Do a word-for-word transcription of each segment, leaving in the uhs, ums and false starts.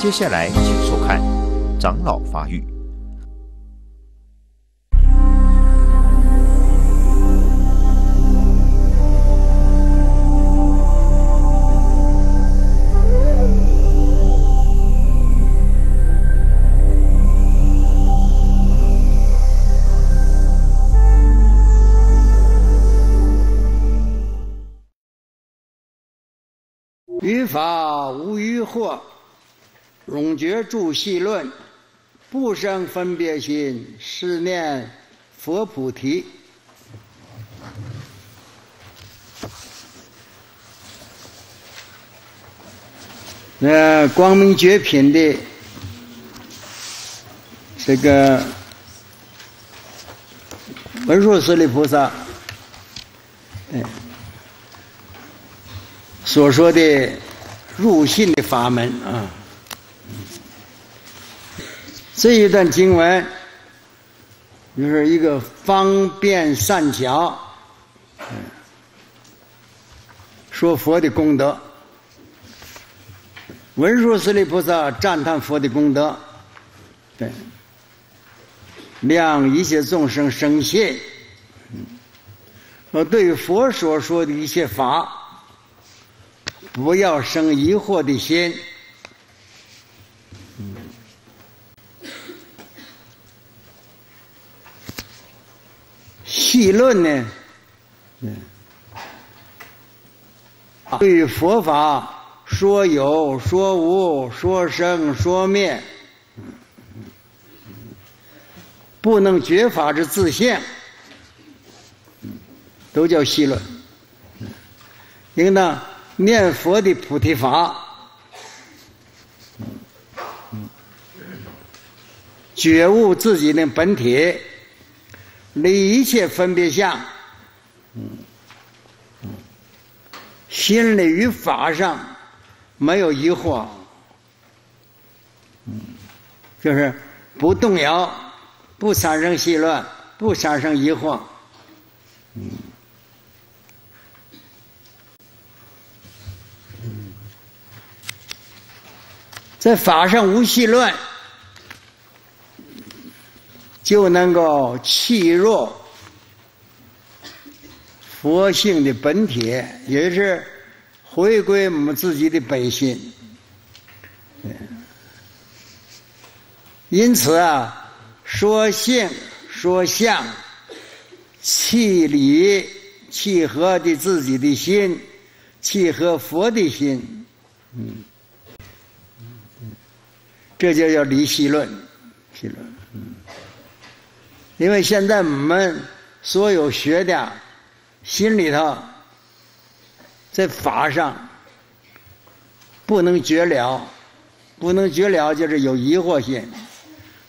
接下来，请收看《长老发育》。于法无余惑，冗觉住戏论，不生分别心，是念佛菩提。那光明觉品的这个文殊师利菩萨，哎。 所说的入信的法门啊，这一段经文就是一个方便善巧，说佛的功德。文殊师利菩萨赞叹佛的功德，对，让一切众生生信。而对于佛所说的一切法。 不要生疑惑的心。戏论呢，对于佛法说有、说无、说生、说灭，不能觉法之自性，都叫戏论。应当。 念佛的菩提法，觉悟自己的本体，离一切分别相，心里与法上没有疑惑，就是不动摇，不产生戏乱，不产生疑惑。 在法上无戏论，就能够契入佛性的本体，也就是回归我们自己的本心。因此啊，说性说相，契理契合的自己的心，契合佛的心，嗯。 这就叫离戏论，戏论。嗯，因为现在我们所有学的，心里头在法上不能觉了，不能觉了就是有疑惑心。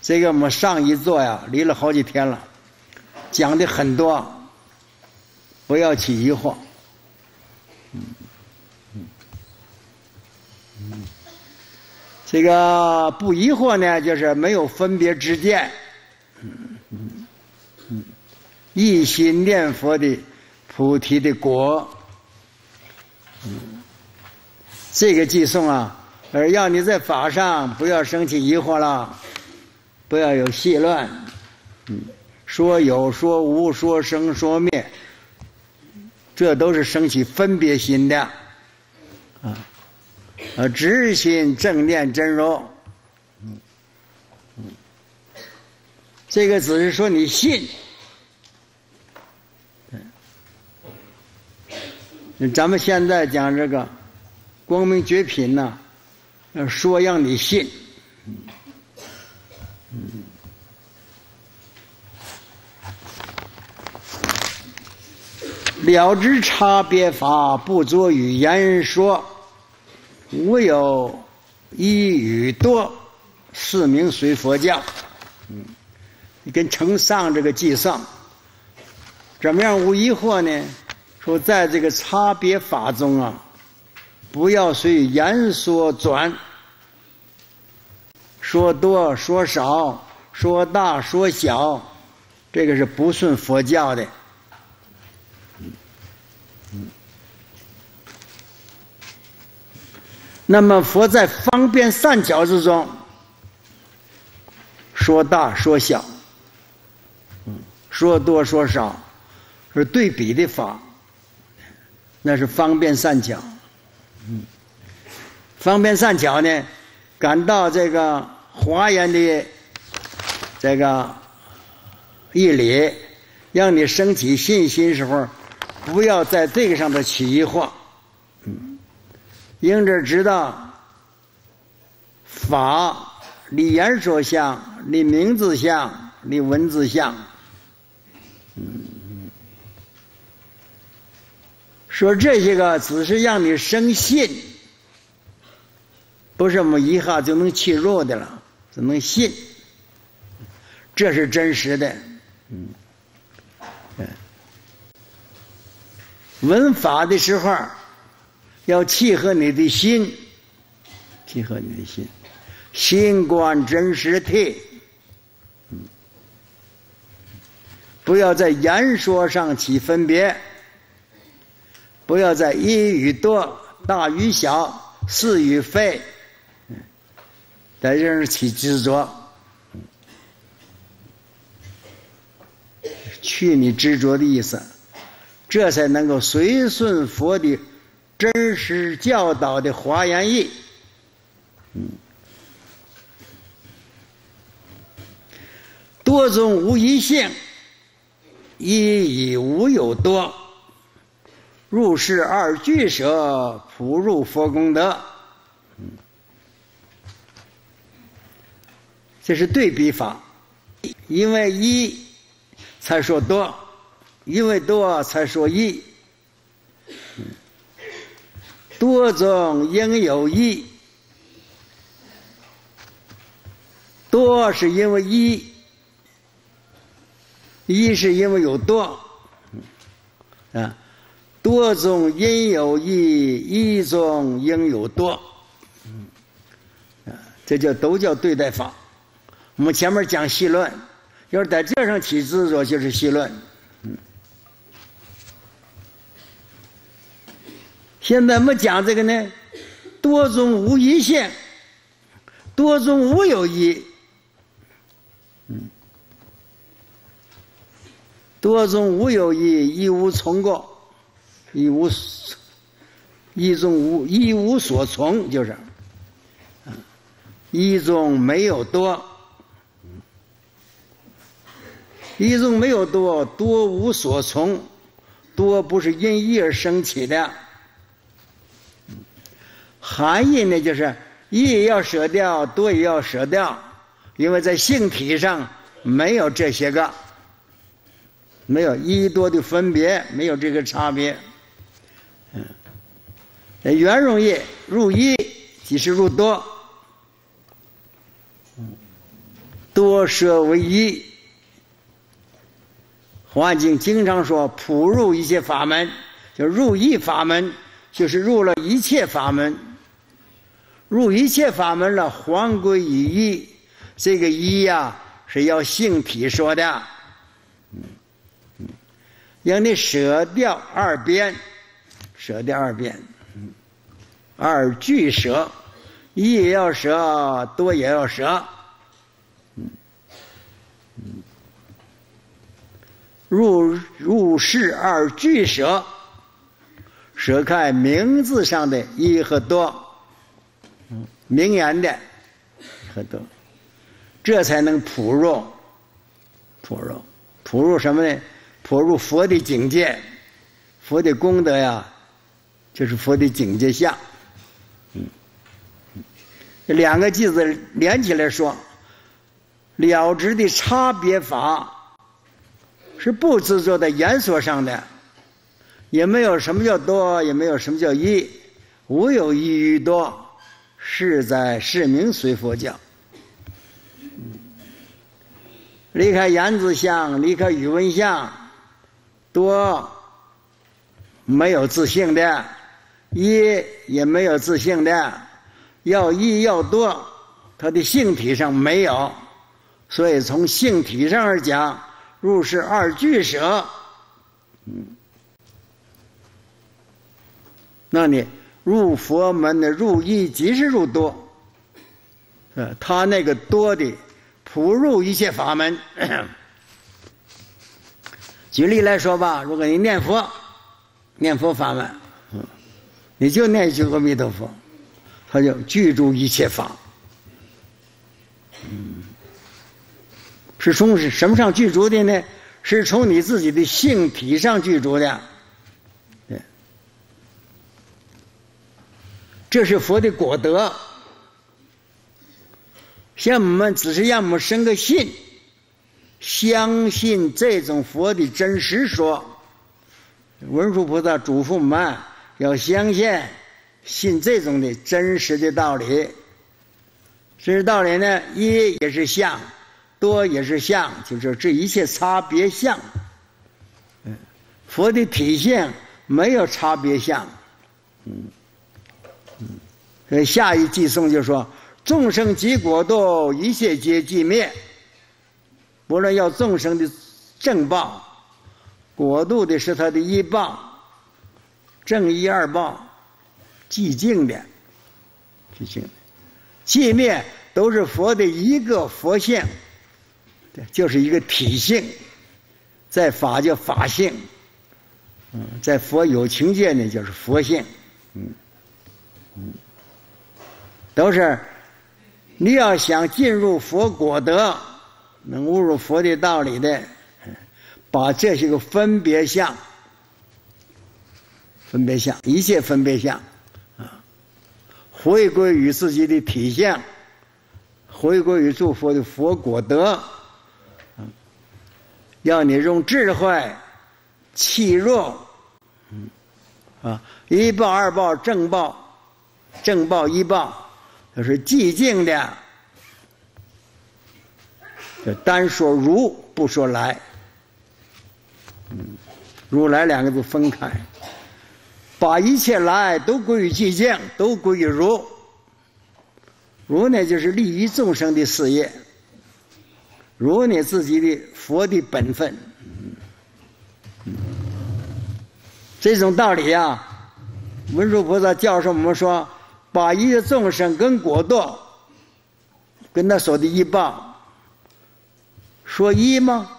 这个我们上一座呀，离了好几天了，讲的很多，不要起疑惑。嗯嗯嗯。 这个不疑惑呢，就是没有分别之见，一心念佛的菩提的果，这个寄送啊，而要你在法上不要生起疑惑了，不要有戏乱，说有说无说生说灭，这都是生起分别心的，啊。 呃，直心正念真如，嗯嗯，这个只是说你信，咱们现在讲这个光明觉品呢、啊，说让你信，嗯，了知差别法，不作语言说。 无有一语多，是名随佛教。嗯，你跟承上这个记上，怎么样无疑惑呢？说在这个差别法中啊，不要随言说转，说多说少，说大说小，这个是不顺佛教的。那么佛在方便善巧之中，说大说小，说多说少，是对比的法，那是方便善巧。嗯，方便善巧呢，感到这个华严的这个义理，让你升起信心时候，不要在这个上头起疑惑。嗯，因此知道法离言所相，离名字相，离文字相。嗯，说这些个只是让你生信，不是我们一下就能契入的了，只能信，这是真实的。嗯，嗯，闻法的时候要契合你的心，契合你的心，心观真实谛。不要在言说上起分别，不要在一与多、大与小、是与非，在这儿起执着。去你执着的意思，这才能够随顺佛的真实教导的华严义。嗯，多种无一性。一以无有多，入世二俱舍，普入佛功德。嗯，这是对比法，因为一才说多，因为多才说一。嗯，多种应有一，多是因为一。一是因为有多，啊，多种因有一，一种应有多，啊，这叫都叫对待法。我们前面讲戏论，要是在这上起执着，就是戏论。嗯，现在我们讲这个呢，多种无一性，多种无有一。嗯，多种无有一，一无从过，一无一种无一无所从，就是一种没有多，一种没有多，多无所从，多不是因一而升起的，含义呢就是一也要舍掉，多也要舍掉，因为在性体上没有这些个。没有一多的分别，没有这个差别。嗯，圆融易入一，即是入多，多舍为一。华严经经常说，普入一切法门，就入一法门，就是入了一切法门，入一切法门了，还归于一。这个一呀、啊，是要性体说的。让你舍掉二边，舍掉二边，二俱舍，一也要舍，多也要舍。入入世二俱舍，舍开名字上的一和多，名言的和多，这才能普入，普入，普入什么呢？普入佛的境界，佛的功德呀，就是佛的境界下。嗯，这两个句子连起来说，了知的差别法是不执着在言说上的，也没有什么叫多，也没有什么叫一，无有一与多，是在是名随佛教。离开言字相，离开语文相。多没有自性的，一也没有自性的，要一要多，它的性体上没有，所以从性体上而讲，入世二俱舍。嗯，那你入佛门的入一即是入多，呃，他那个多的普入一切法门。举例来说吧，如果你念佛，念佛法门，你就念一句阿弥陀佛，他就具足一切法。嗯，是从什么上具足的呢？是从你自己的性体上具足的。 这是佛的果德，像我们只是让我们生个信，相信这种佛的真实说。文殊菩萨嘱咐我们要相信，信这种的真实的道理。这些道理呢，一也是相，多也是相，就是这一切差别相。嗯，佛的体性没有差别相。嗯。 所以下一偈颂就说：“众生即果堕，一切皆寂灭。”不论要众生的正报，果度的是他的一报，正一二报，寂静的，寂静的，寂灭都是佛的一个佛性，就是一个体性，在法叫法性，嗯，在佛有情界呢，就是佛性，嗯。 嗯，都是你要想进入佛果德，能悟入佛的道理的，把这些个分别相、分别相、一切分别相啊，回归于自己的体性，回归于诸佛的佛果德，嗯，要你用智慧、气弱，嗯，啊，一报、二报、正报。 正报一报，就是寂静的，就单说如不说来，嗯，如来两个字分开，把一切来都归于寂静，都归于如。如呢，就是利益众生的事业，如你自己的佛的本分，嗯，这种道理啊，文殊菩萨教授我们说。 把一个众生跟果堕，跟他说的一报，说一吗？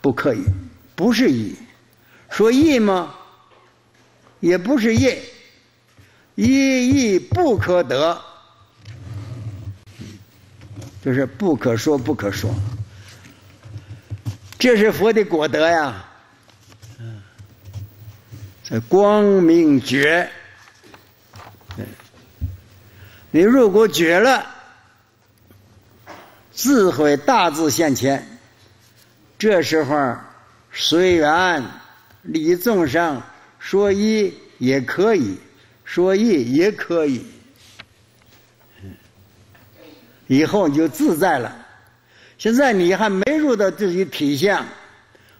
不可以，不是一。说一吗？也不是一。一亦不可得，就是不可说，不可说。这是佛的果德呀，这光明觉。 你如果觉了，智慧大自现前，这时候随缘利益众生，说一也可以，说一也可以，以后你就自在了。现在你还没入到自己体相，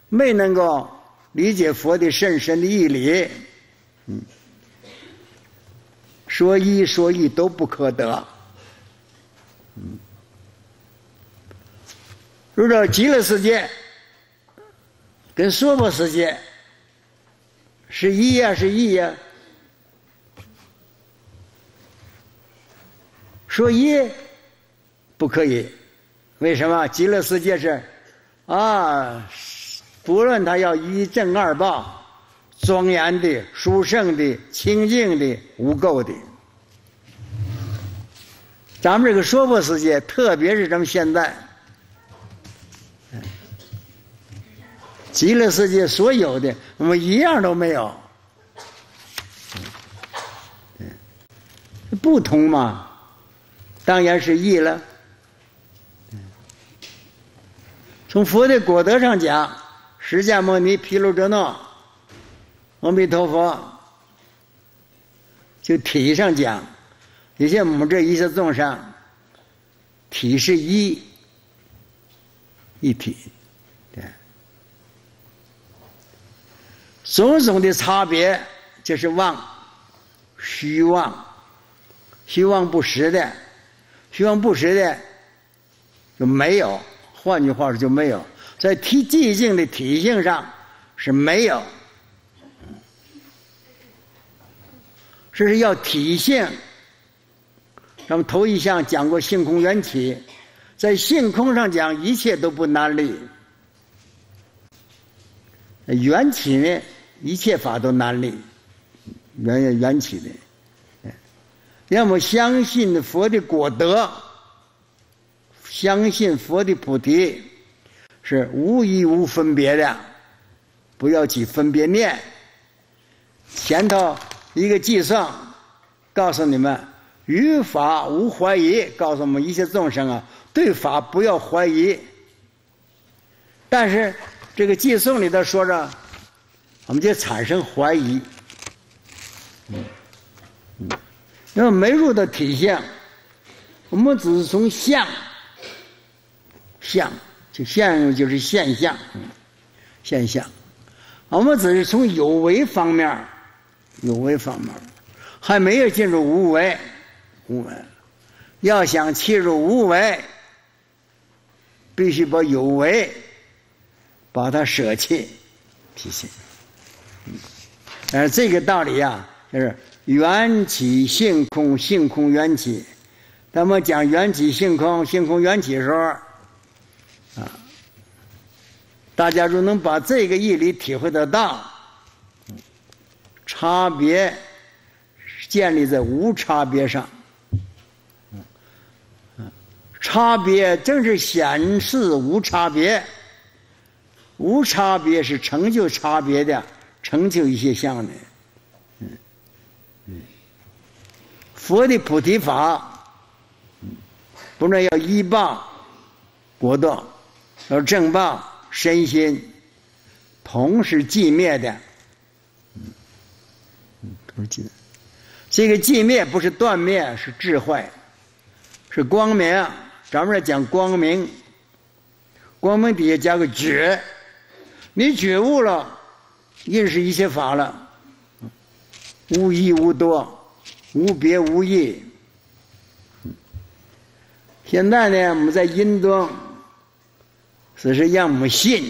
没能够理解佛的甚深的义理，嗯。 说一说一都不可得，嗯，入到极乐世界跟娑婆世界是一呀、啊、是一呀、啊，说一不可以，为什么？极乐世界是啊，不论他要一正二报。 庄严的、殊胜的、清净的、无垢的，咱们这个娑婆世界，特别是咱们现在，极乐世界所有的，我们一样都没有，不同嘛，当然是异了。从佛的果德上讲，释迦牟尼毗卢遮那。 阿弥陀佛，就体上讲，你像我们这一切众生，体是一，一体，对，种种的差别，这是妄，虚妄，虚妄不实的，虚妄不实的就没有。换句话说，就没有在体寂静的体性上是没有。这是要体现。咱们头一项讲过性空缘起，在性空上讲，一切都不难理；缘起呢，一切法都难理，缘缘起的。 要么相信佛的果德，相信佛的菩提，是无一无分别的，不要起分别念。前头一个计算，告诉你们于法无怀疑，告诉我们一切众生啊，对法不要怀疑。但是这个寄送里头说着，我们就产生怀疑。嗯嗯 那么没入的体相，我们只是从相，相就相就是现象，现象，我们只是从有为方面，有为方面，还没有进入无为，无为，要想进入无为，必须把有为，把它舍弃，体现。但是这个道理啊，就是。 缘起性空，性空缘起。咱们讲缘起性空，性空缘起的时候，啊，大家如能把这个义理体会得到，差别建立在无差别上。差别正是显示无差别，无差别是成就差别的，成就一些相的。 佛的菩提法，不但要依报国道，要正报身心，同是寂灭的。同是寂灭。这个寂灭不是断灭，是智慧，是光明。咱们这讲光明，光明底下加个觉，你觉悟了，认识一切法了，无一无多。 无别无异。现在呢，我们在印度，只是让我们信，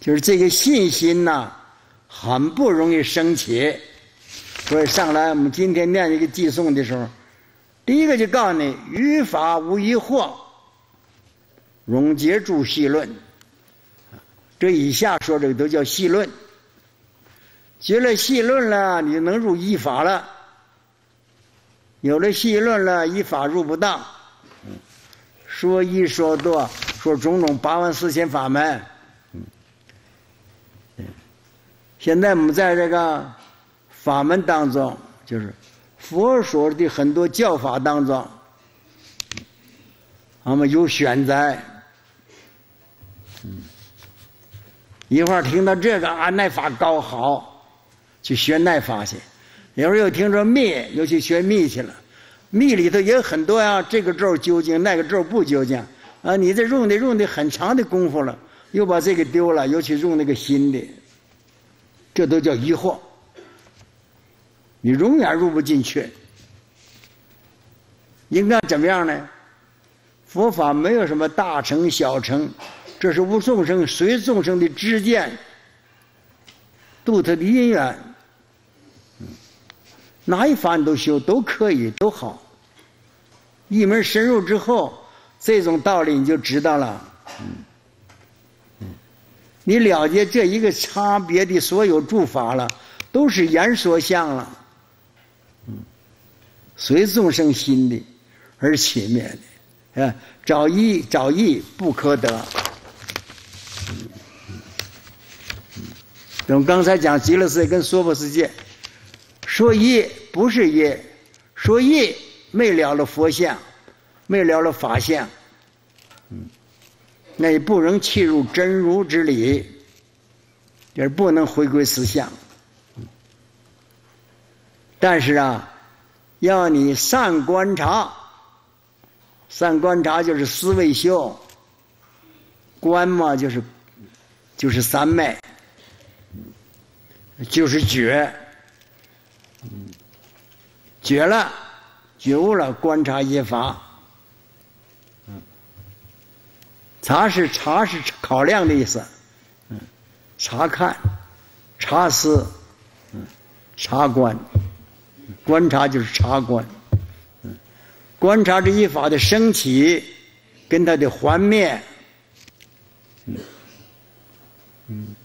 就是这个信心呐、啊，很不容易升起。所以上来我们今天念一个寄送的时候，第一个就告诉你：于法无疑惑，融结住细论。这以下说这个都叫细论。 学了细论了，你能入依法了；有了细论了，依法入不当。说一说多，说种种八万四千法门。现在我们在这个法门当中，就是佛说的很多教法当中，我们有选择。一会儿听到这个啊，那法高好。 去学耐法去，有时候又听说密，又去学密去了。密里头也很多呀、啊，这个咒究竟，那个咒不究竟啊！你这用的用的很长的功夫了，又把这个丢了，又去用那个新的，这都叫疑惑。你永远入不进去。应该怎么样呢？佛法没有什么大乘小乘，这是无众生随众生的知见，度他的因缘。 哪一法你都修，都可以，都好。一门深入之后，这种道理你就知道了。你了解这一个差别的所有诸法了，都是言说相了。随众生心的而起灭的，啊，找一找一不可得。我们刚才讲极乐世界跟娑婆世界。 说一不是一，说一没了了佛相，没了了法相，嗯，那也不能契入真如之理，也不能回归实相。但是啊，要你善观察，善观察就是思维修，观嘛就是就是三昧，就是觉。 觉了，觉悟了，观察一法。嗯，察是察是考量的意思，嗯，察看，察思，嗯，察观，观察就是察观，嗯，观察这一法的升起，跟它的幻灭，嗯，嗯，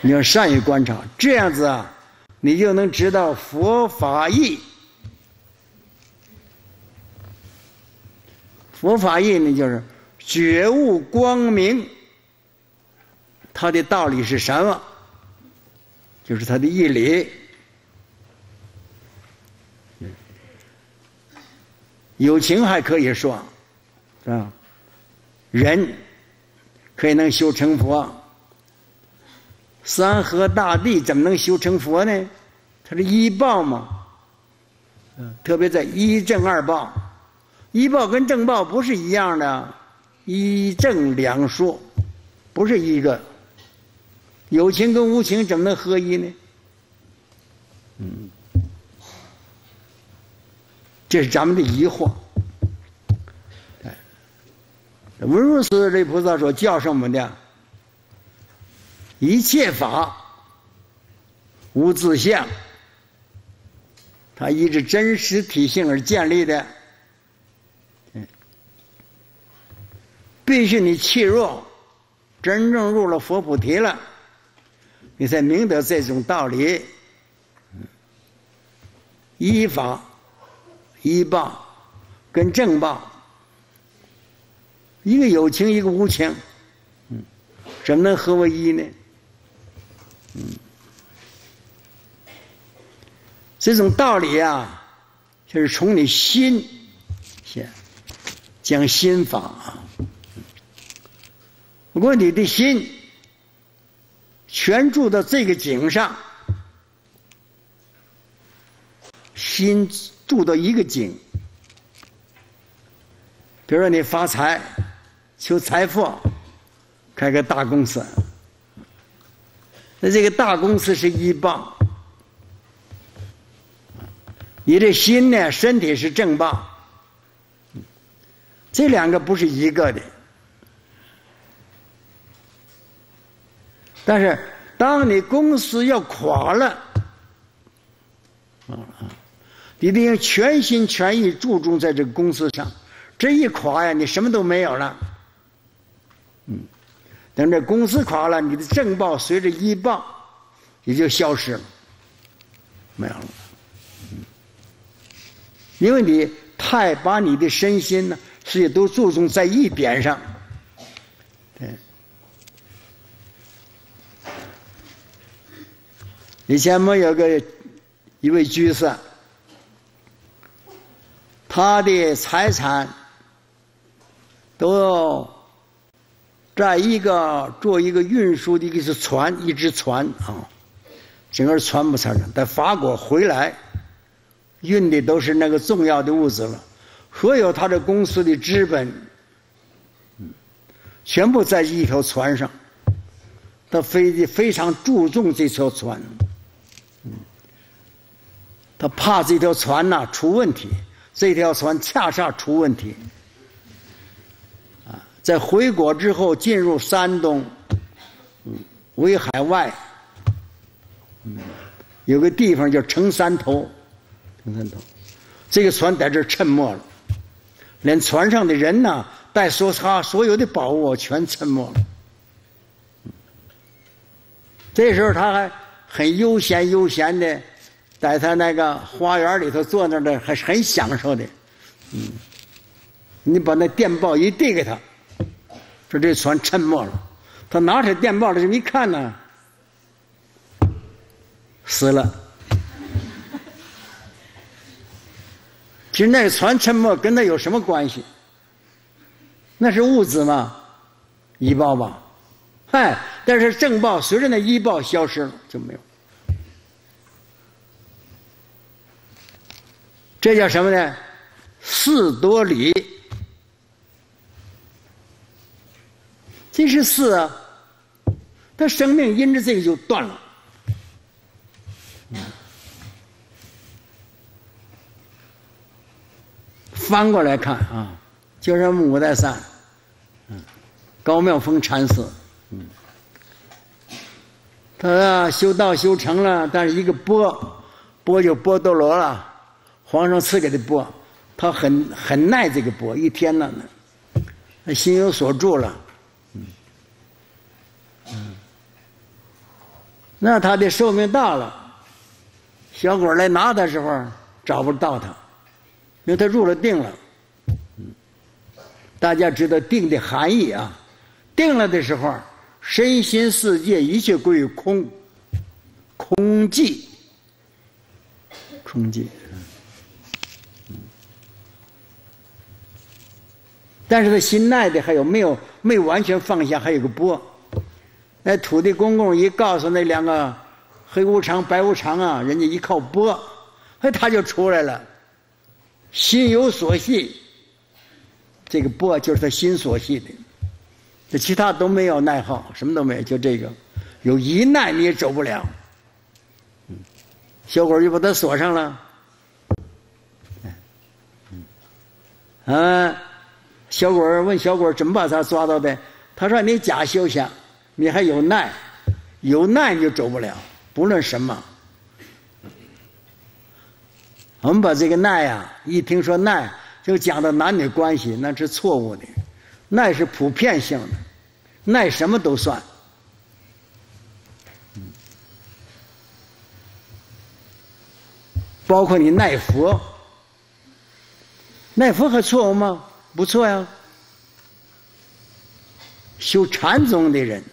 你要善于观察，这样子啊，你就能知道佛法义。 佛法义呢，就是觉悟光明，它的道理是什么？就是它的义理。有情还可以说，是吧？人可以能修成佛，山河大地怎么能修成佛呢？它是一报嘛，嗯，特别在一正二报。 一报跟正报不是一样的，一正两说，不是一个。有情跟无情怎么能合一呢？嗯，这是咱们的疑惑。哎，文殊师利菩萨所教授我们的：一切法无自相，它依着真实体性而建立的。 必须你契入，真正入了佛菩提了，你才明得这种道理。依法、依报跟正报，一个有情，一个无情，嗯，怎么能合为一呢？嗯，这种道理啊，就是从你心先讲心法啊。 如果你的心全住到这个景上，心住到一个景，比如说你发财、求财富，开个大公司，那这个大公司是一报，你的心呢，身体是正报，这两个不是一个的。 但是，当你公司要垮了，你得全心全意注重在这个公司上。这一垮呀，你什么都没有了。嗯，等这公司垮了，你的正报随着医报也就消失了，没有了。嗯，因为你太把你的身心呢，事业都注重在一点上，对。 以前我有个一位居士，他的财产都在一个做一个运输的一个船，一只船啊，整个船不产生。在法国回来，运的都是那个重要的物资了，所有他的公司的资本，全部在一条船上，他非非常注重这条船。 他怕这条船呐、啊、出问题，这条船恰恰出问题。啊，在回国之后进入山东，嗯，威海外，嗯，有个地方叫城山头，城山头，这个船在这沉没了，连船上的人呐、啊，带所他所有的宝物全沉没了。嗯、这时候他还很悠闲悠闲的。 在他那个花园里头坐那的，还是很享受的。嗯，你把那电报一递给他，说这船沉没了。他拿起电报来，一看呢，死了。其实那个船沉没跟他有什么关系？那是物质嘛，医报吧。哎，但是正报随着那医报消失了，就没有。 这叫什么呢？四多理，这是四啊。他生命因着这个就断了。翻过来看啊，就是五代三，嗯，高妙峰禅师，嗯，他啊修道修成了，但是一个钵，钵就钵多罗了，皇上赐给的钵，他很很耐这个钵，一天呢，他心有所住了，嗯，嗯，那他的寿命到了，小鬼来拿他的时候找不到他，因为他入了定了。嗯，大家知道定的含义啊，定了的时候。 身心世界一切归于空，空寂，空寂。嗯、但是他心耐的还有没有没完全放下，还有个波。那土地公公一告诉那两个黑无常、白无常啊，人家一靠波，哎，他就出来了。心有所系，这个波就是他心所系的。 这其他都没有耐耗，什么都没有，就这个，有一耐你也走不了。嗯，小鬼就把他锁上了。嗯，啊，小鬼问小鬼怎么把他抓到的？他说你假修行，你还有耐，有耐你就走不了，不论什么。我们把这个耐啊，一听说耐就讲到男女关系，那是错误的。 耐是普遍性的，耐什么都算。包括你耐佛，耐佛还错误吗？不错呀。修禅宗的人，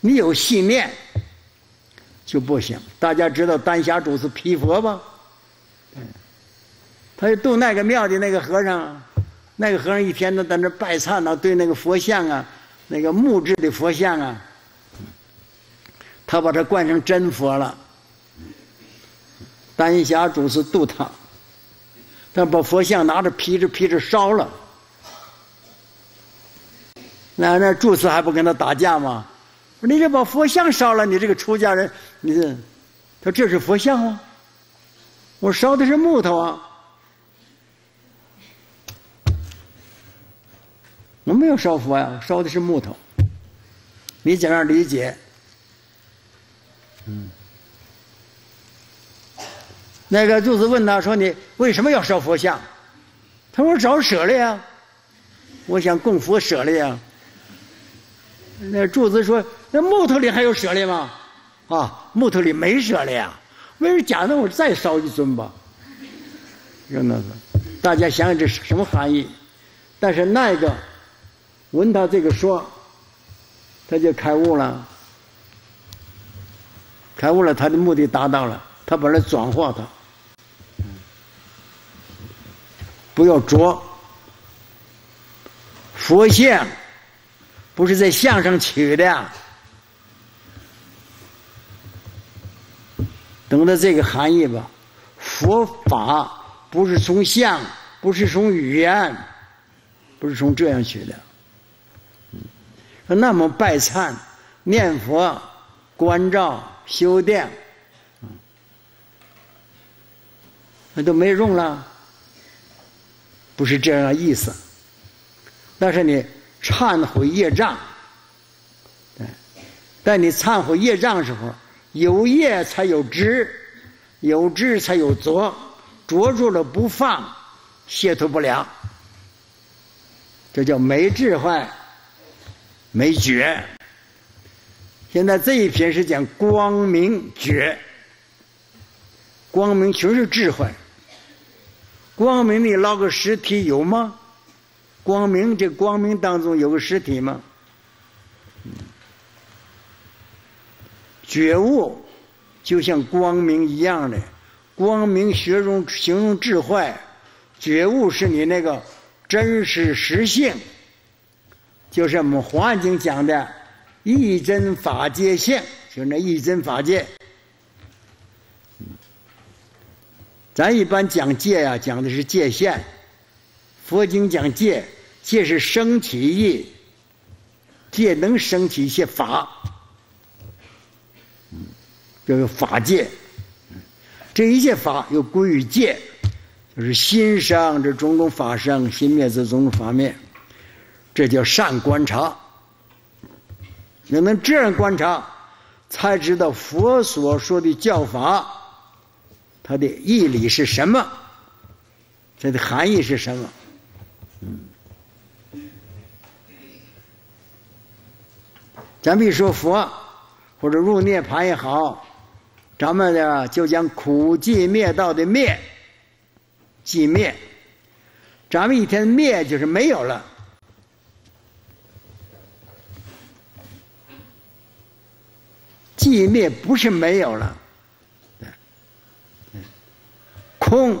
你有信念就不行。大家知道丹霞主持毗佛吧？他就度那个庙的那个和尚。 那个和尚一天都在那拜忏呢、啊，对那个佛像啊，那个木质的佛像啊，他把它灌成真佛了。丹霞主持度他，他把佛像拿着劈着劈着烧了。那那住持还不跟他打架吗？你这把佛像烧了，你这个出家人，你这，他这是佛像吗？我烧的是木头啊。 我没有烧佛呀，烧的是木头。你怎样理解？嗯。那个住持问他说：“你为什么要烧佛像？”他说：“我找舍利呀，我想供佛舍利呀。”那住持说：“那木头里还有舍利吗？”啊，木头里没舍利啊。没人讲，那我再烧一尊吧。就那个，大家想想这是什么含义？但是那个。 闻他这个说，他就开悟了。开悟了，他的目的达到了，他把它转化它。不要着。佛像不是在相上取的。懂得这个含义吧？佛法不是从相，不是从语言，不是从这样取的。 那么拜忏、念佛、关照、修定，那都没用了，不是这样意思。但是你忏悔业障，对，但你忏悔业障的时候，有业才有知，有知才有着，着住了不放，解脱不了，这叫没智慧。 没觉，现在这一篇是讲光明觉，光明全是智慧。光明你捞个实体有吗？光明这光明当中有个实体吗？觉悟就像光明一样的，光明学中形容智慧，觉悟是你那个真实实性。 就是我们《华严经》讲的“一真法界性”，就是那一真法界。咱一般讲界呀、啊，讲的是界限；佛经讲界，界是生起意，界能生起一些法，就是法界。这一切法又归于界，就是心生这种种法生，心灭这种种法灭。 这叫善观察，你们这样观察，才知道佛所说的教法，它的义理是什么，它的含义是什么。嗯，咱比如说佛或者入涅盘也好，咱们呢就讲苦集灭道的灭，即灭。咱们一天灭就是没有了。 寂灭不是没有了，空，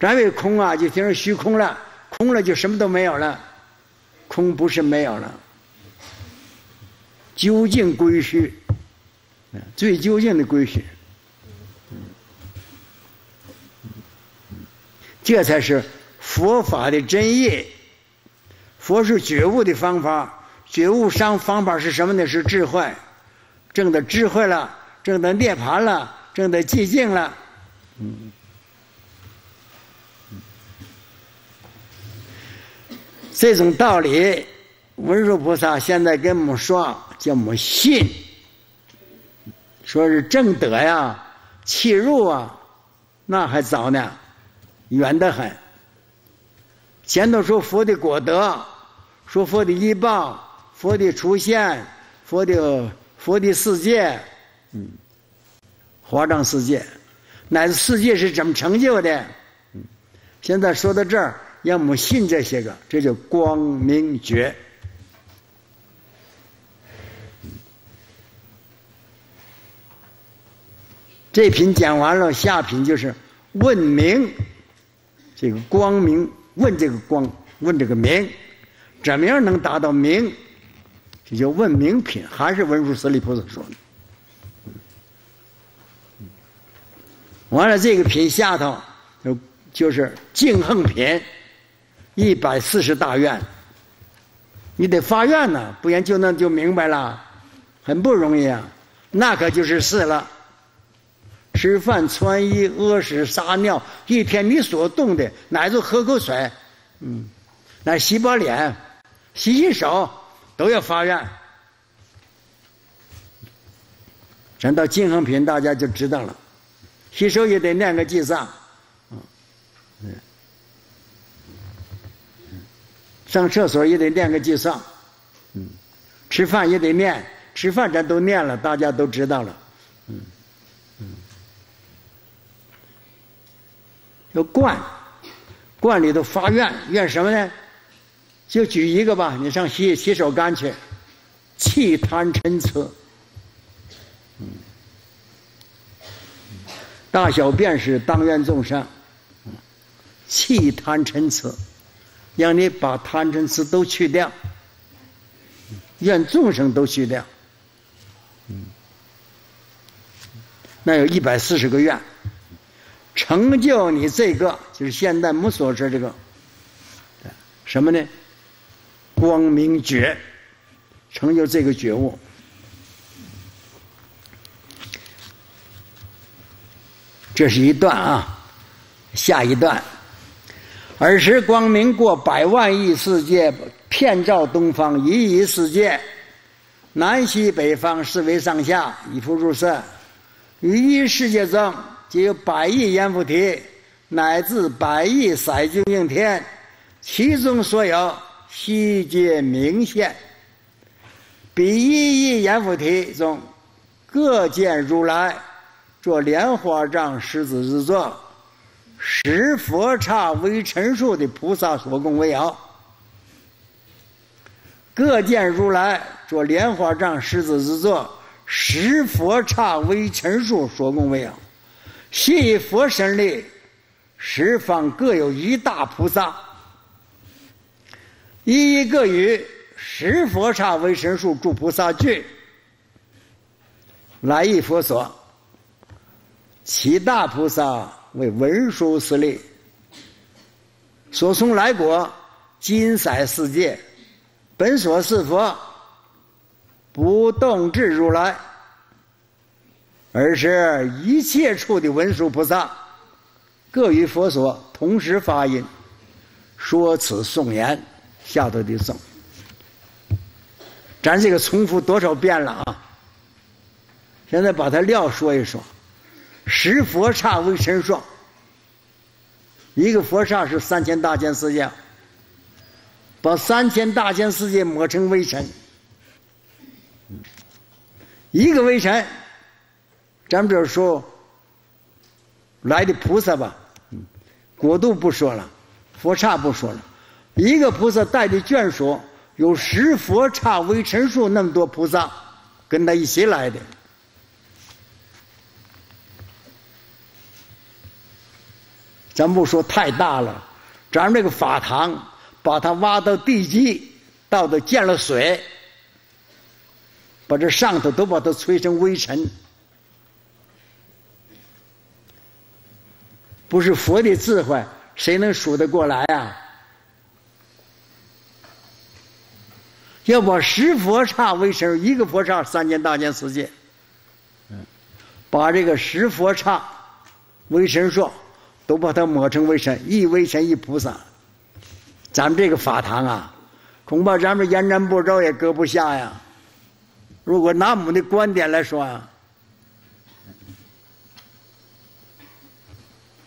咱为空啊，就听成虚空了，空了就什么都没有了，空不是没有了，究竟归虚，最究竟的归虚，这才是佛法的真意。佛是觉悟的方法，觉悟上方法是什么呢？是智慧。 证得智慧了，证得涅槃了，证得寂静了。嗯，这种道理，文殊菩萨现在跟我们说，叫我们信，说是正德呀、契入啊，那还早呢，远得很。前头说佛的果德，说佛的依报，佛的出现，佛的。 佛的世界，嗯，华藏世界，乃至世界是怎么成就的？嗯，现在说到这儿，让我们信这些个，这叫光明觉。这品讲完了，下品就是问明，这个光明，问这个光，问这个明，怎么样能达到明？ 这叫问明品，还是文殊师利菩萨说的。完了，这个品下头就就是净横品，一百四十大愿。你得发愿呐、啊，不然就那就明白了，很不容易啊。那可就是事了。吃饭、穿衣、屙屎、撒尿，一天你所动的，乃至喝口水，嗯，乃洗把脸、洗洗手。 都要发愿，咱到净恒品大家就知道了，洗手也得念个偈藏，嗯，上厕所也得念个偈藏，嗯，吃饭也得念，吃饭咱都念了，大家都知道了，嗯嗯，要观，观里头发愿，愿什么呢？ 就举一个吧，你上洗洗手间去，弃贪嗔痴，嗯，大小便是当愿众生，嗯，弃贪嗔痴，让你把贪嗔痴都去掉，愿众生都去掉，嗯，那有一百四十个愿，成就你这个就是现在我们所说这个，什么呢？ 光明觉，成就这个觉悟。这是一段啊，下一段。尔时光明过百万亿世界，遍照东方一一世界，南西北方四维上下，以复入色。于一世界中，即有百亿阎浮提，乃至百亿色究竟天，其中所有。 悉皆明现，彼一一阎浮提中，各见如来，作莲花藏狮子之座，十佛刹微尘数的菩萨所供为肴。各见如来，作莲花藏狮子之座，十佛刹微尘数所供为肴。悉以佛身力，十方各有一大菩萨。 一一各于十佛刹微尘数诸菩萨聚，来诣佛所。其大菩萨为文殊师利，所从来国金色世界，本所是佛，不动智如来，而是一切处的文殊菩萨，各于佛所同时发音，说此颂言。 下头的颂，咱这个重复多少遍了啊！现在把它料说一说，十佛刹为身幢，一个佛刹是三千大千世界，把三千大千世界抹成微尘，一个微尘，咱们这说来的菩萨吧，国度不说了，佛刹不说了，一个菩萨带的眷属。 有十佛刹微尘数那么多菩萨跟他一起来的，咱不说太大了，咱们这个法堂把它挖到地基，到的见了水，把这上头都把它吹成微尘，不是佛的智慧，谁能数得过来啊？ 要把十佛刹为身，一个佛刹三千大千世界，把这个十佛刹为身说，都把它抹成微尘，一微尘一菩萨。咱们这个法堂啊，恐怕咱们延展不周也搁不下呀。如果拿我们的观点来说啊，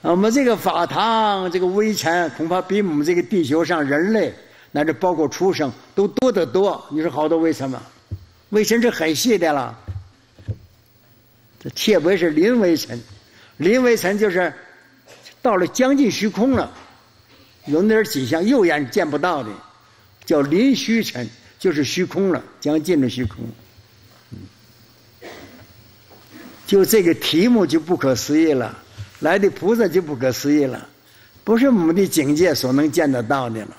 我们这个法堂这个微尘，恐怕比我们这个地球上人类。 乃至包括畜生都多得多，你说好多微尘吗？微尘是很细的了，这切为是临微尘，临微尘就是到了将近虚空了，有那点几项肉眼见不到的，叫临虚尘，就是虚空了，将近了虚空。就这个题目就不可思议了，来的菩萨就不可思议了，不是我们的境界所能见得到的了。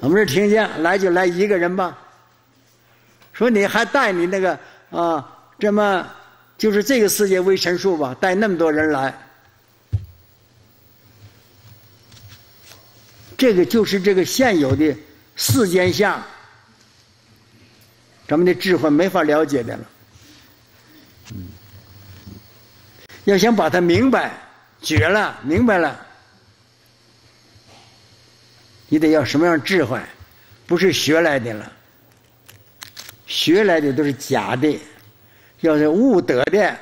我们这听见来就来一个人吧，说你还带你那个啊，这么就是这个世界微尘数吧，带那么多人来，这个就是这个现有的世间相，咱们的智慧没法了解的了。嗯，要想把它明白，觉了，明白了。 你得要什么样智慧，不是学来的了。学来的都是假的，要是悟得的，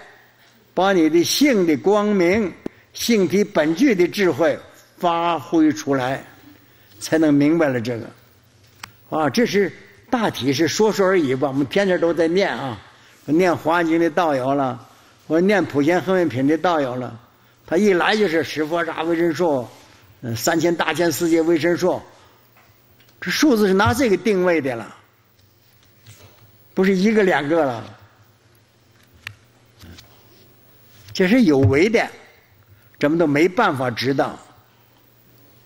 把你的性的光明、性体本具的智慧发挥出来，才能明白了这个。啊，这是大体是说说而已吧。我们天天都在念啊，我念《华经》的道友了，我念《普贤行愿品》的道友了，他一来就是十佛刹微尘数。 嗯，三千大千世界微尘数，这数字是拿这个定位的了，不是一个两个了，这是有为的，咱们都没办法知道，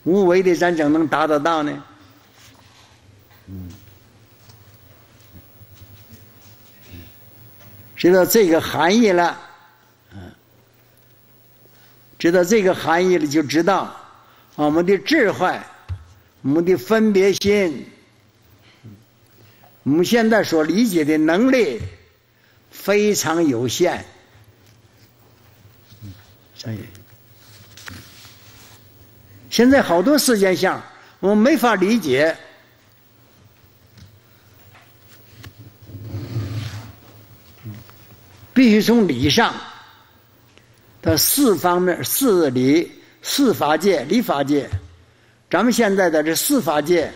无为的咱怎能达得到呢？嗯，知道这个含义了，嗯，知道这个含义了就知道。 我们的智慧，我们的分别心，我们现在所理解的能力非常有限。现在好多世间相，我们没法理解。必须从理上，它四方面四理。 四法界、理法界，咱们现在在这四法界，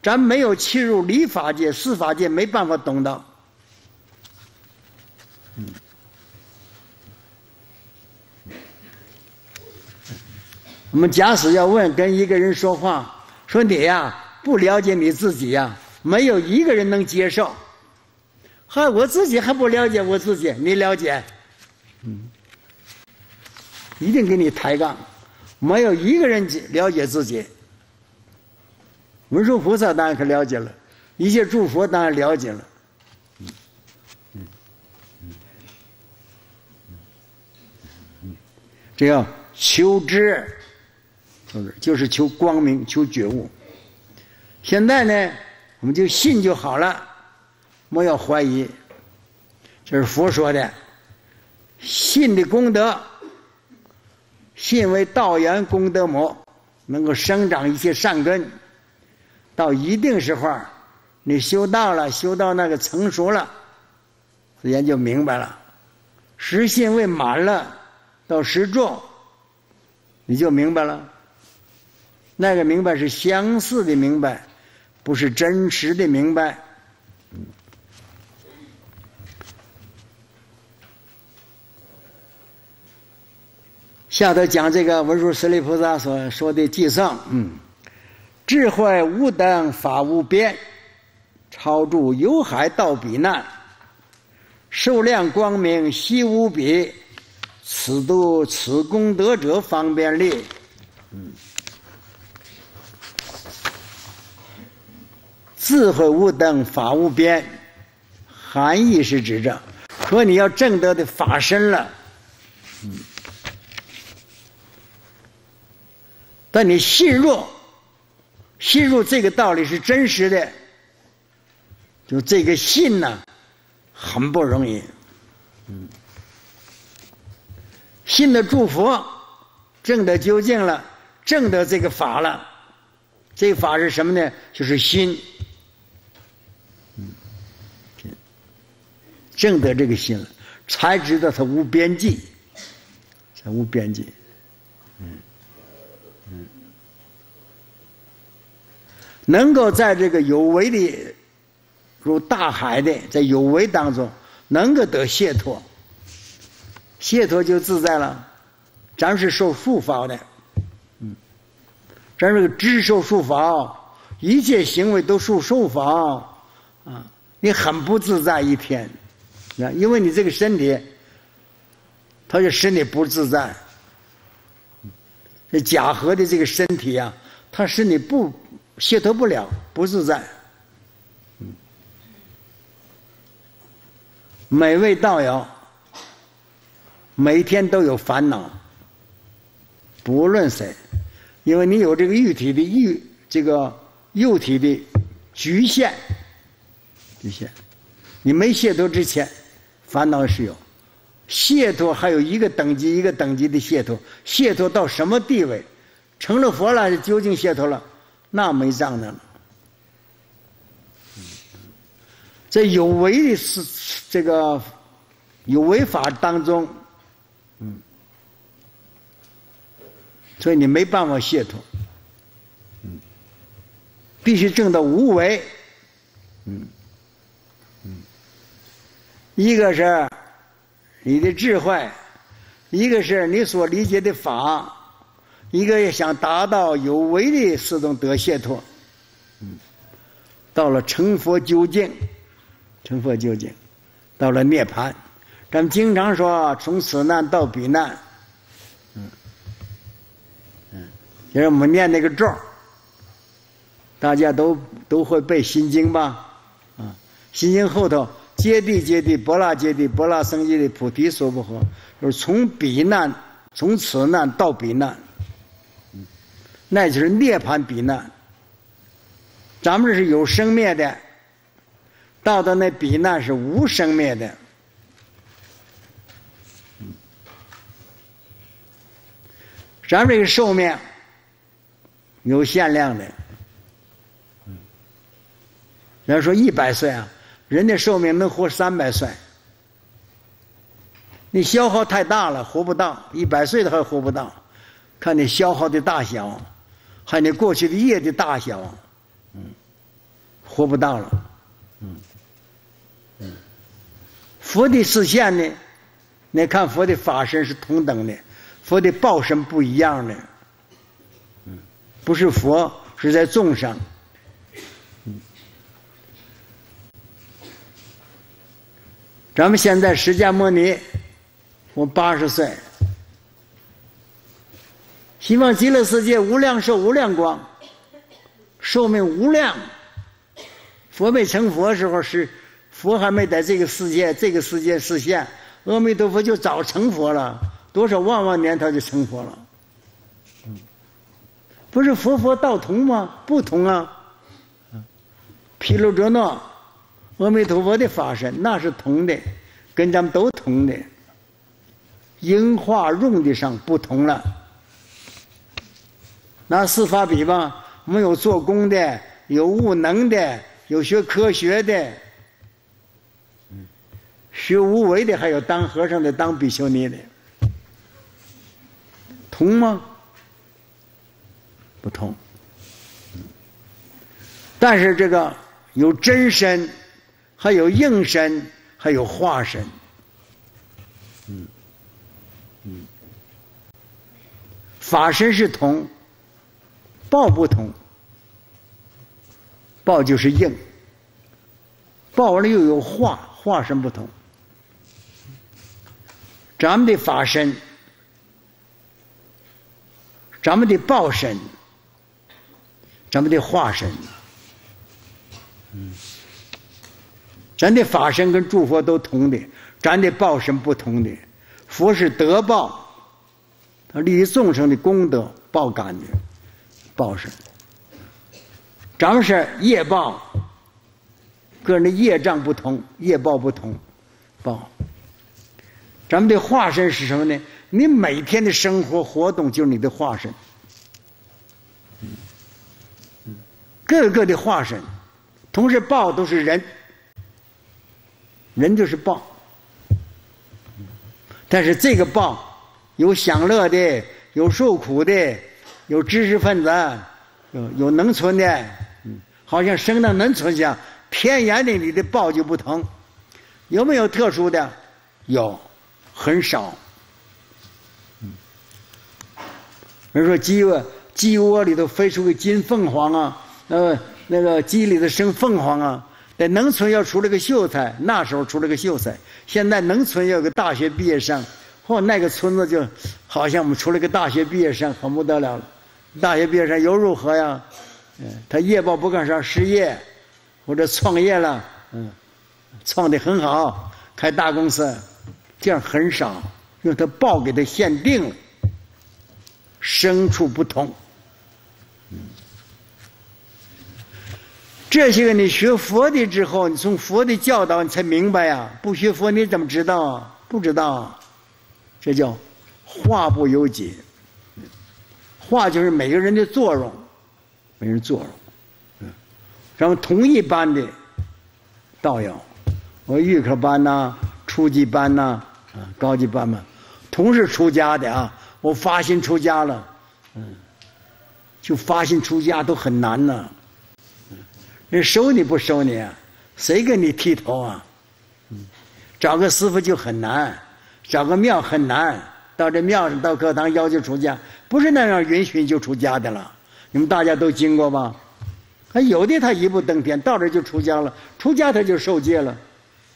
咱没有切入理法界，四法界没办法懂到。嗯，我们假使要问跟一个人说话，说你呀不了解你自己呀，没有一个人能接受。嗨，我自己还不了解我自己，你了解？嗯，一定给你抬杠。 没有一个人了解自己，文殊菩萨当然可了解了，一切诸佛当然了解了。这样求知，就是就是求光明、求觉悟。现在呢，我们就信就好了，莫要怀疑。这是佛说的，信的功德。 信为道源功德母，能够生长一些善根，到一定时候你修道了，修到那个成熟了，自然就明白了。十信未满了，到十重，你就明白了。那个明白是相似的明白，不是真实的明白。下头讲这个文殊师利菩萨所说的偈颂，嗯，智慧无等法无边，超住有海到彼难，寿量光明悉无比，此度此功德者方便利。嗯，智慧无等法无边，含义是指着和你要证得的法身了。嗯，但你信入，信入这个道理是真实的，就这个信呢，很不容易。嗯，信的祝福，证得究竟了，证得这个法了，这个法是什么呢？就是心。嗯，证得这个心了，才知道它无边际，才无边际。嗯。能够在这个有为的如大海的在有为当中能够得解脱，解脱就自在了。咱是受束缚的，嗯，咱这个知受束缚，一切行为都受束缚啊，你很不自在一天，因为你这个身体，它就身体不自在。这假合的这个身体啊，它身体不。解脱不了，不自在。每位道友每天都有烦恼，不论谁，因为你有这个肉体的欲，这个肉体的局限，局限。你没解脱之前，烦恼是有；解脱还有一个等级一个等级的解脱，解脱到什么地位，成了佛了，究竟解脱了。那没障的了，在有为的是这个有为法当中，嗯，所以你没办法解脱，嗯，必须证到无为，嗯嗯，一个是你的智慧，一个是你所理解的法。一个也想达到有为的四种得解脱，嗯，到了成佛究竟，成佛究竟，到了涅槃。咱们经常说从此难到彼难，嗯嗯，就是我们念那个咒，大家都都会背《心经》吧？啊，《心经》后头揭谛揭谛，波那揭谛，波那僧揭谛，菩提所不诃，就是从彼难，从此难到彼难。那就是涅槃彼难，咱们这是有生灭的，到的那彼难是无生灭的。咱们这个寿命有限量的，人说一百岁啊，人家寿命能活三百岁，你消耗太大了，活不到一百岁的还活不到，看你消耗的大小。还有你过去的业的大小，嗯，活不到了，嗯嗯。佛的视线呢，你看佛的法身是同等的，佛的报身不一样的，嗯，不是佛是在众生，嗯。咱们现在释迦牟尼，我八十岁。希望极乐世界无量寿无量光，寿命无量。佛没成佛时候是佛还没在这个世界这个世界实现，阿弥陀佛就早成佛了，多少万万年他就成佛了。嗯，不是佛佛道同吗？不同啊。毗卢遮那，阿弥陀佛的法身那是同的，跟咱们都同的，应化用的上不同了。拿四法比方，我们有做工的，有务能的，有学科学的，嗯，学无为的，还有当和尚的、当比丘尼的，同吗？不同。但是这个有真身，还有应身，还有化身。嗯嗯，法身是同，报不同。 报就是应，报完了又有化，化身不同。咱们的法身，咱们的报身，咱们的化身，嗯，咱的法身跟诸佛都同的，咱的报身不同的。佛是德报，他利益众生的功德报感的报身。 咱们是业报，个人的业障不同，业报不同，报。咱们的化身是什么呢？你每天的生活活动就是你的化身，各个的化身，同时报都是人，人就是报。但是这个报有享乐的，有受苦的，有知识分子，有有农村的。 好像生到农村乡，偏远的你的报就不同，有没有特殊的？有，很少。嗯，人说鸡窝鸡窝里头飞出个金凤凰啊，呃，那个鸡里头生凤凰啊，在农村要出了个秀才，那时候出了个秀才，现在农村要有个大学毕业生，嚯，那个村子就好像我们出了个大学毕业生，很不得了了。大学毕业生又如何呀？ 他业报不干啥，失业或者创业了，嗯，创得很好，开大公司，这样很少，因为他报给他限定了，牲畜不同。这些个你学佛的之后，你从佛的教导你才明白呀，不学佛你怎么知道啊？不知道啊，这叫化不由己，化就是每个人的作用。 没人做了，嗯，咱们同一班的道友，我预科班呐、啊、初级班呐、啊、啊高级班嘛，同是出家的啊，我发心出家了，嗯，就发心出家都很难呐、啊，人收你不收你、啊，谁给你剃头啊？嗯，找个师傅就很难，找个庙很难，到这庙上到课堂要求出家，不是那样允许就出家的了。 你们大家都经过吧？还有的他一步登天，到这就出家了，出家他就受戒了。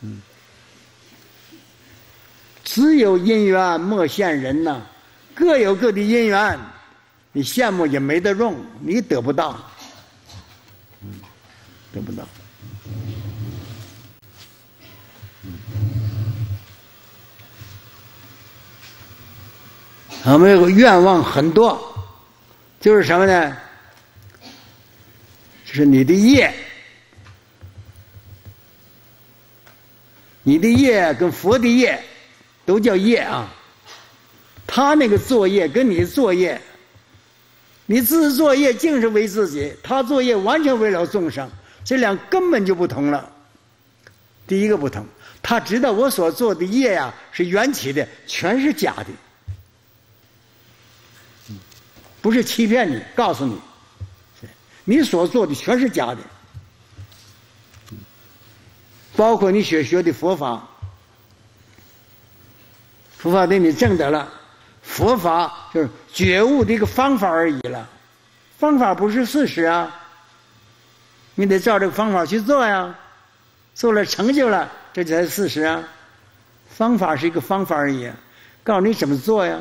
嗯，只有因缘莫羡人呐、啊，各有各的因缘，你羡慕也没得用，你得不到，嗯，得不到。我们有个愿望很多，就是什么呢？ 是你的业，你的业跟佛的业都叫业啊。他那个作业跟你作业，你自作业竟是为自己，他作业完全为了众生，这两根本就不同了。第一个不同，他知道我所做的业呀、啊、是缘起的，全是假的，不是欺骗你，告诉你。 你所做的全是假的，包括你所学的佛法，佛法对你正得了，佛法就是觉悟的一个方法而已了，方法不是事实啊，你得照这个方法去做呀，做了成就了，这才是事实啊，方法是一个方法而已，告诉你怎么做呀，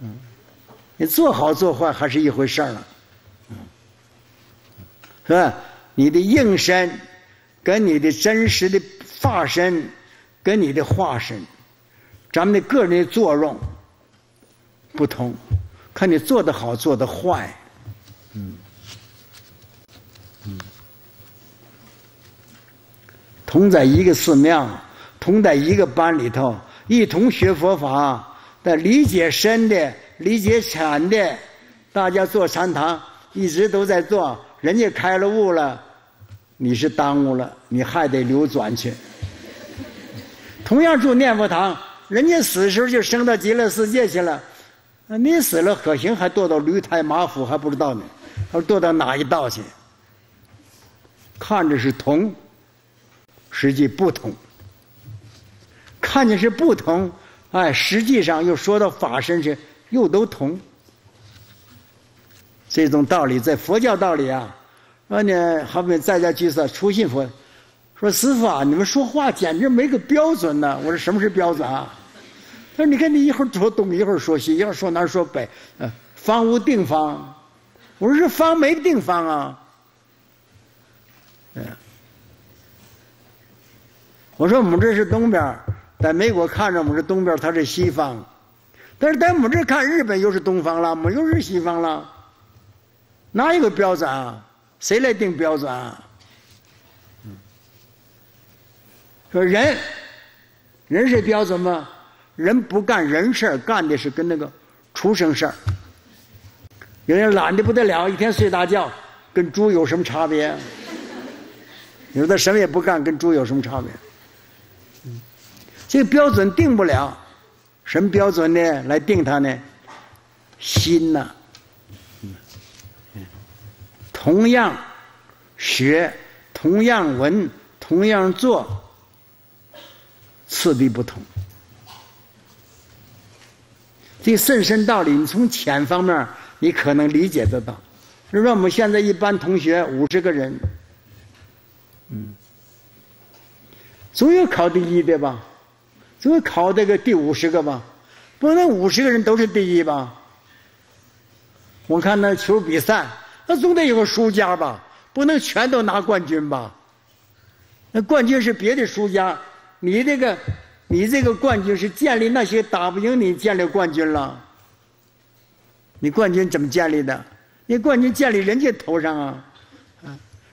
嗯，你做好做坏还是一回事儿了。 是吧？你的应身，跟你的真实的法身，跟你的化身，咱们的个人的作用不同，看你做得好，做得坏。嗯嗯，同在一个寺庙，同在一个班里头，一同学佛法，但理解深的，理解浅的，大家做禅堂一直都在做。 人家开了悟了，你是耽误了，你还得流转去。同样住念佛堂，人家死的时候就升到极乐世界去了，你死了可行还堕到驴胎马腹还不知道呢，还堕到哪一道去？看着是同，实际不同。看见是不同，哎，实际上又说到法身是又都同。这种道理在佛教道理啊，说呢，好比在家居士初信佛，说师父啊，你们说话简直没个标准呢、啊。我说什么是标准啊？他说你看你一会儿说东，一会儿说西，一会儿说南说北，呃，方无定方。我说这方没定方啊。嗯，我说我们这是东边。在美国看着我们是东边，它是西方；但是在我们这看日本又是东方了，我们又是西方了，哪有个标准啊？谁来定标准啊？嗯、说人，人是标准吗？人不干人事儿，干的是跟那个畜生事儿。有人懒得不得了，一天睡大觉，跟猪有什么差别？有的什么也不干，跟猪有什么差别？这个标准定不了，什么标准呢？来定它呢？心呐、啊。同样学，同样闻，同样做，次第不同。这个甚深道理，你从浅方面你可能理解得到。就说我们现在一般同学五十个人，嗯，总有考第一对吧？怎么考这个第五十个吧？不能五十个人都是第一吧？我看那球比赛，那总得有个输家吧？不能全都拿冠军吧？那冠军是别的输家，你这个你这个冠军是建立那些打不赢你建立冠军了。你冠军怎么建立的？你冠军建立人家头上啊！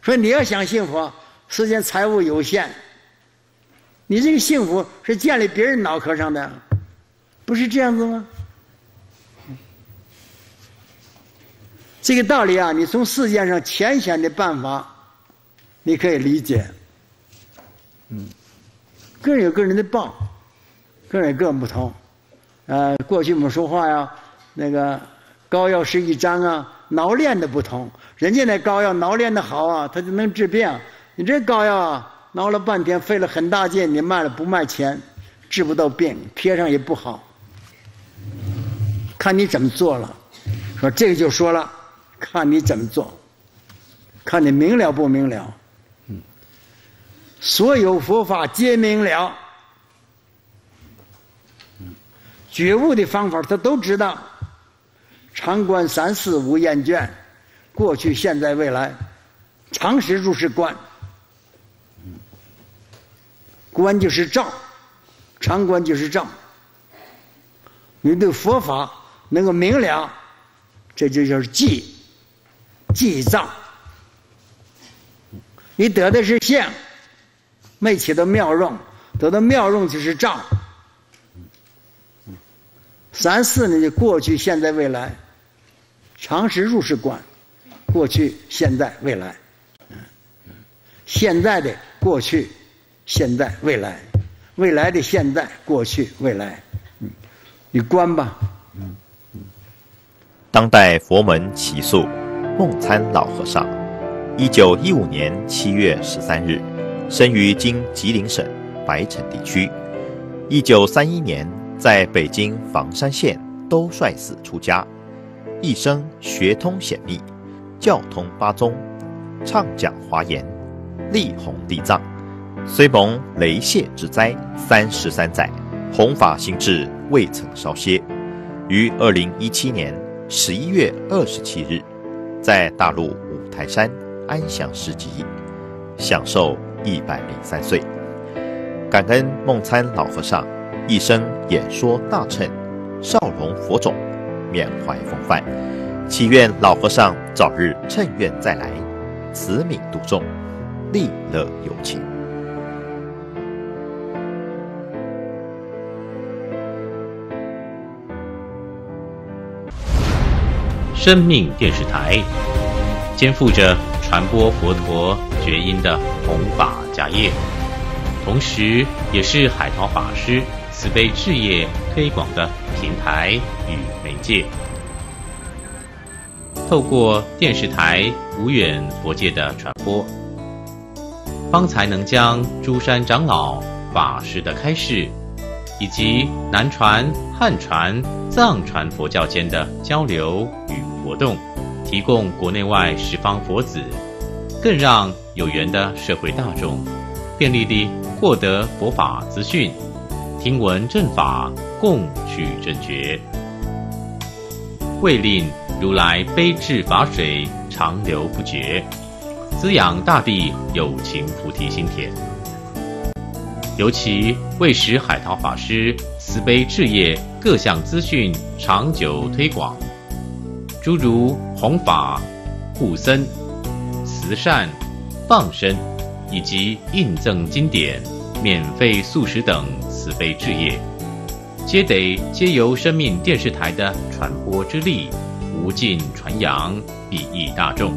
所以你要想幸福，首先财务有限。你这个幸福是建立别人脑壳上的，不是这样子吗？这个道理啊，你从世界上浅显的办法，你可以理解。嗯，个人有个人的报，个人有个人不同。呃，过去我们说话呀，那个膏药是一张啊，挠炼的不同。人家那膏药挠炼的好啊，他就能治病。你这膏药啊。挠了半天，费了很大劲，你卖了不卖钱，治不到病，贴上也不好，看你怎么做了。说这个就说了，看你怎么做，看你明了不明了。嗯，所有佛法皆明了，觉悟的方法他都知道。常观三世无厌倦，过去、现在、未来，常时入是观。观就是照，常观就是照。你对佛法能够明了，这就叫记，记照。你得的是相，没起到妙用，得到妙用就是照。三四呢，就过去、现在、未来，常时入是观，过去、现在、未来。现在的过去。现在、未来，未来的现在、过去、未来，嗯，你观吧。嗯嗯。当代佛门起诉梦参老和尚，一九一五年七月十三日，生于今吉林省白城地区。一九三一年在北京房山县兜率寺出家，一生学通显密，教通八宗，唱讲华严，力弘地藏。虽蒙雷泄之灾三十三载，弘法行志未曾稍歇。于二零一七年十一月二十七日，在大陆五台山安详市集，享受一百零三岁。感恩梦参老和尚一生演说大乘，少容佛种，缅怀风范，祈愿老和尚早日乘愿再来，慈悯度众，利乐有情。生命电视台肩负着传播佛陀觉音的弘法家业，同时也是海涛法师慈悲置业推广的平台与媒介。透过电视台无远佛界的传播，方才能将诸山长老法师的开示，以及南传、汉传、藏传佛教间的交流与活动，提供国内外十方佛子，更让有缘的社会大众便利地获得佛法资讯，听闻正法，共取正觉，为令如来悲智法水长流不绝，滋养大地有情菩提心田。尤其为使海涛法师慈悲置业各项资讯长久推广，诸如弘法、护僧、慈善、放生以及印赠经典、免费素食等慈悲置业，皆得皆由生命电视台的传播之力无尽传扬，裨益大众。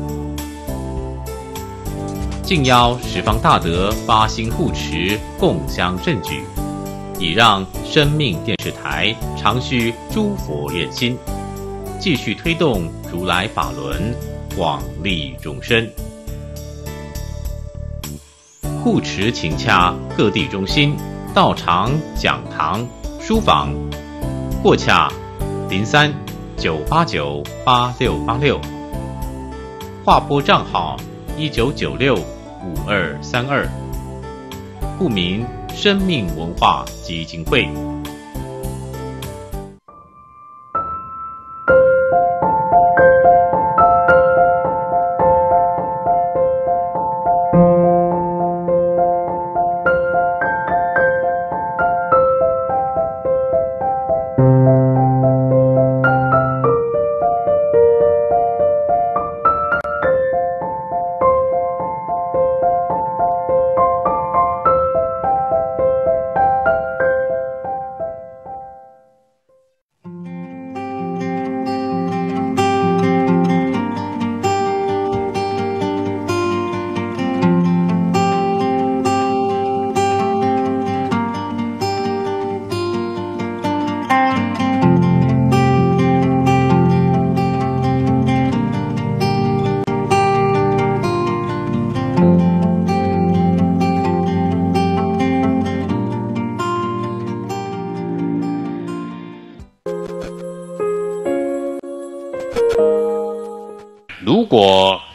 敬邀十方大德发心护持，共襄盛举，以让生命电视台长续诸佛愿心，继续推动如来法轮，广利众生。护持请洽各地中心、道场、讲堂、书房，或洽零三九八九八六八六，划拨账号一九九六五二三二，户名生命文化基金会。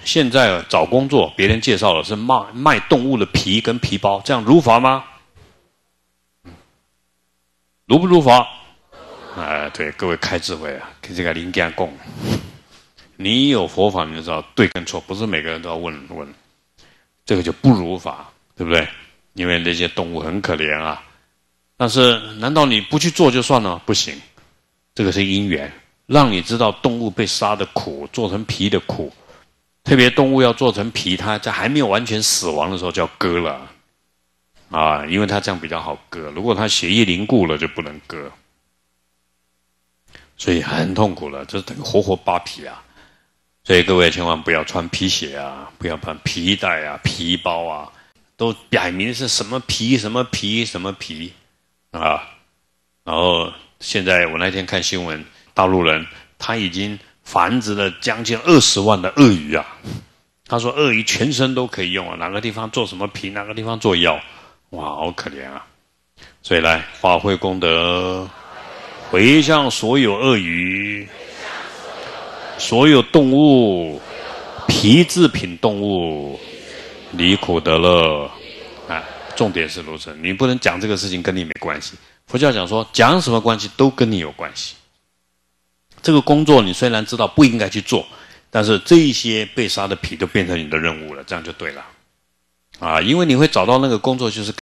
现在找工作，别人介绍的是卖卖动物的皮跟皮包，这样如法吗？如不如法？哎，对，各位开智慧啊，跟这个灵感共。你有佛法，你就知道对跟错，不是每个人都要问问。这个就不如法，对不对？因为那些动物很可怜啊。但是，难道你不去做就算了？不行，这个是因缘，让你知道动物被杀的苦，做成皮的苦。特别动物要做成皮，它在还没有完全死亡的时候就要割了，啊，因为它这样比较好割。如果它血液凝固了，就不能割，所以很痛苦了，这等于活活扒皮啊！所以各位千万不要穿皮鞋啊，不要穿皮带啊、皮包啊，都摆明是什么皮、什么皮、什么皮啊！然后现在我那天看新闻，大陆人他已经繁殖了将近二十万的鳄鱼啊！他说鳄鱼全身都可以用啊，哪个地方做什么皮，哪个地方做药，哇，好可怜啊！所以来法会功德，回向所有鳄鱼、所有动物、皮制品动物，离苦得乐啊！重点是如此，你不能讲这个事情跟你没关系。佛教讲说，讲什么关系都跟你有关系。这个工作你虽然知道不应该去做，但是这一些被杀的皮都变成你的任务了，这样就对了，啊，因为你会找到那个工作就是